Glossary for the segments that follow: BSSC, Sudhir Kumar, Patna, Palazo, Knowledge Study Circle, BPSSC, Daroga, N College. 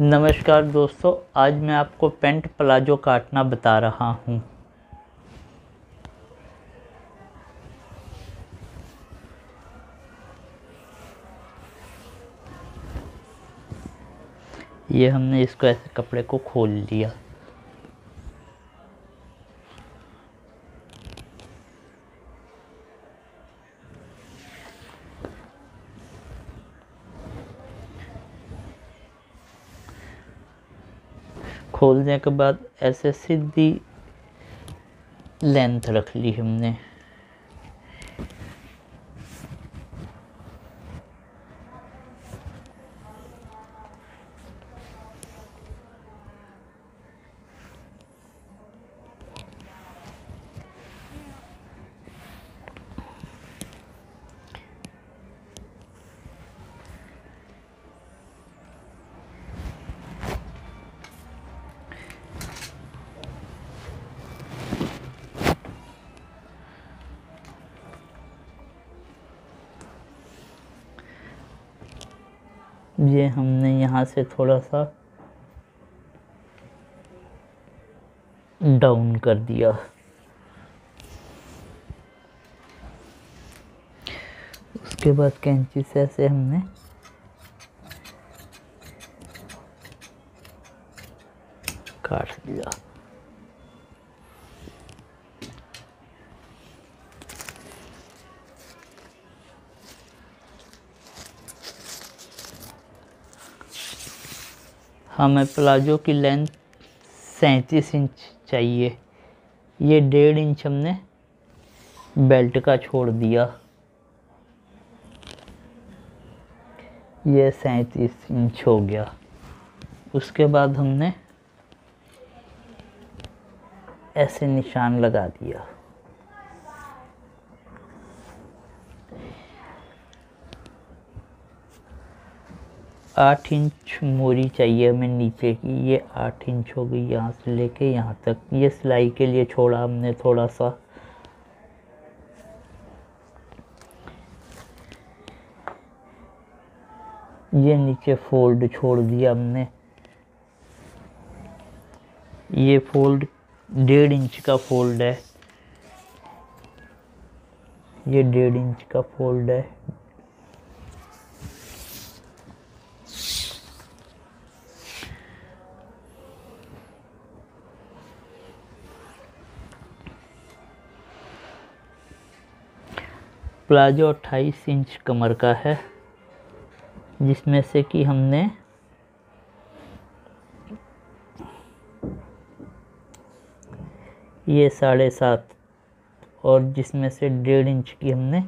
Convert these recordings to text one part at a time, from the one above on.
नमस्कार दोस्तों, आज मैं आपको पेंट प्लाजो काटना बता रहा हूँ। ये हमने इसको ऐसे कपड़े को खोल लिया। खोलने के बाद ऐसे सीधी लेंथ रख ली हमने। ये हमने यहाँ से थोड़ा सा डाउन कर दिया। उसके बाद कैंची से ऐसे हमने काट दिया। हमें प्लाजो की लेंथ 37 इंच चाहिए। ये 1.5 इंच हमने बेल्ट का छोड़ दिया। ये 37 इंच हो गया। उसके बाद हमने ऐसे निशान लगा दिया। आठ इंच मोरी चाहिए हमें नीचे की। ये 8 इंच हो गई यहाँ से लेके यहाँ तक। ये सिलाई के लिए छोड़ा हमने थोड़ा सा। ये नीचे फोल्ड छोड़ दिया हमने। ये फोल्ड 1.5 इंच का फोल्ड है। ये 1.5 इंच का फोल्ड है। प्लाजो 28 इंच कमर का है, जिसमें से कि हमने 7.5 और जिसमें से 1.5 इंच की हमने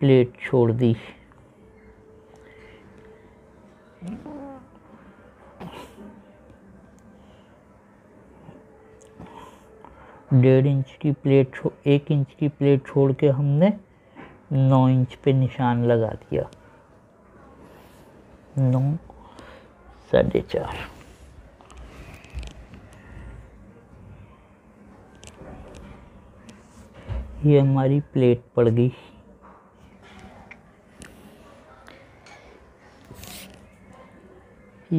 प्लेट छोड़ दी। एक इंच की प्लेट छोड़ के हमने 9 इंच पे निशान लगा दिया। 9, 4.5। ये हमारी प्लेट पड़ गई।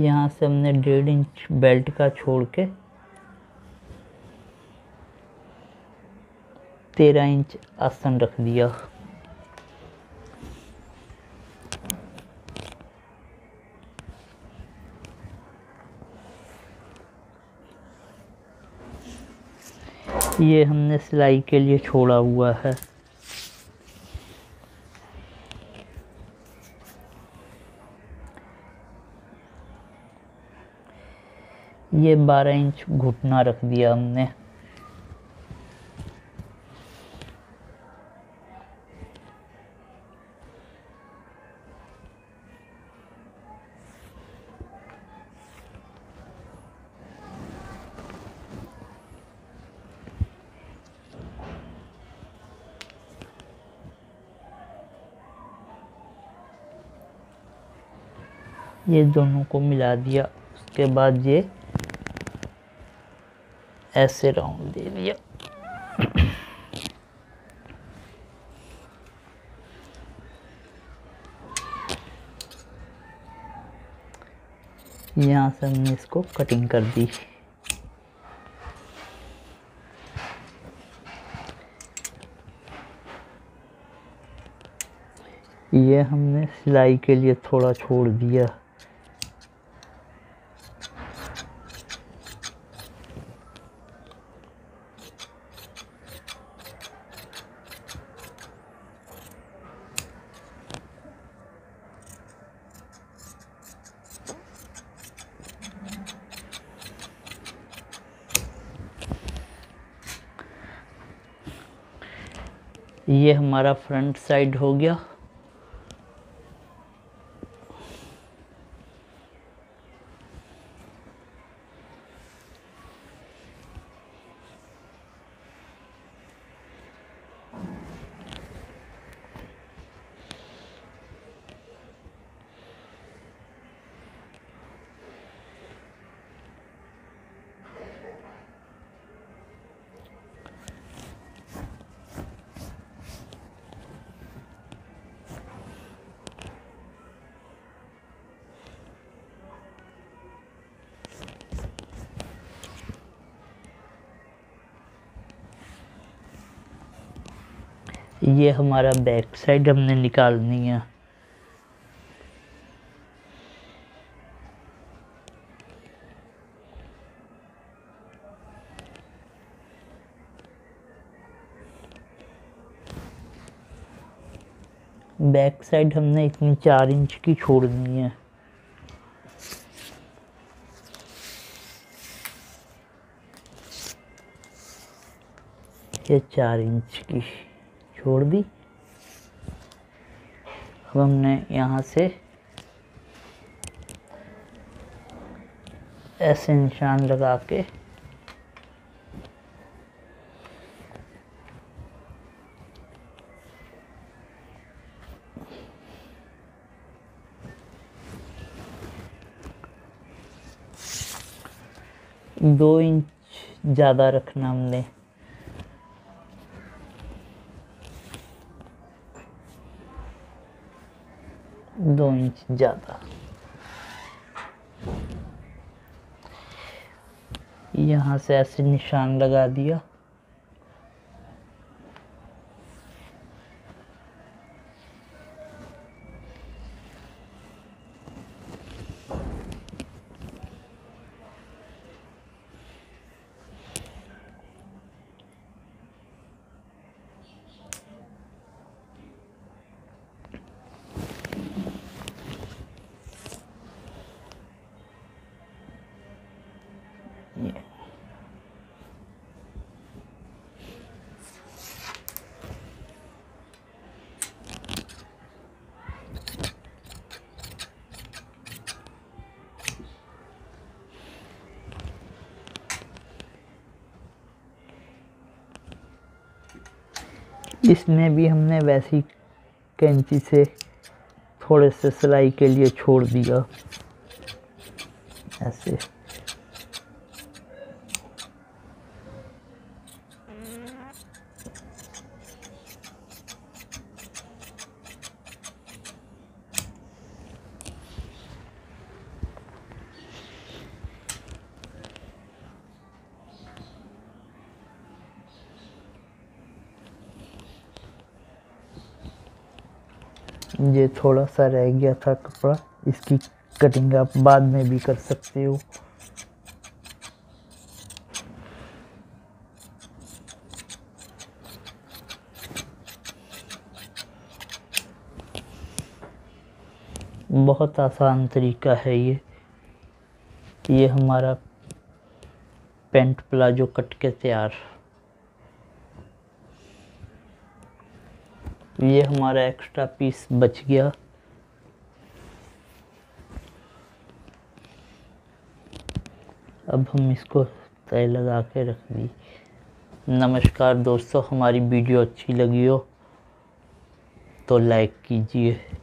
यहाँ से हमने 1.5 इंच बेल्ट का छोड़ के 13 इंच आसन रख दिया। ये हमने सिलाई के लिए छोड़ा हुआ है। ये 12 इंच घुटना रख दिया हमने। ये दोनों को मिला दिया। उसके बाद ये ऐसे राउंड दे दिया। यहाँ से हमने इसको कटिंग कर दी। ये हमने सिलाई के लिए थोड़ा छोड़ दिया। ये हमारा फ्रंट साइड हो गया। ये हमारा बैक साइड हमने निकालनी है। बैक साइड हमने इतनी 4 इंच की छोड़नी है। ये 4 इंच की छोड़ दी। अब हमने यहाँ से ऐसे निशान लगा के दो इंच ज़्यादा रखना हमने। यहाँ से ऐसे निशान लगा दिया। इसमें भी हमने वैसी कैंची से थोड़े से सिलाई के लिए छोड़ दिया, ऐसे। ये थोड़ा सा रह गया था कपड़ा, इसकी कटिंग आप बाद में भी कर सकते हो। बहुत आसान तरीका है ये। ये हमारा पैंट प्लाजो कट के तैयार। ये हमारा एक्स्ट्रा पीस बच गया। अब हम इसको तय लगा के रख दी। नमस्कार दोस्तों, हमारी वीडियो अच्छी लगी हो तो लाइक कीजिए।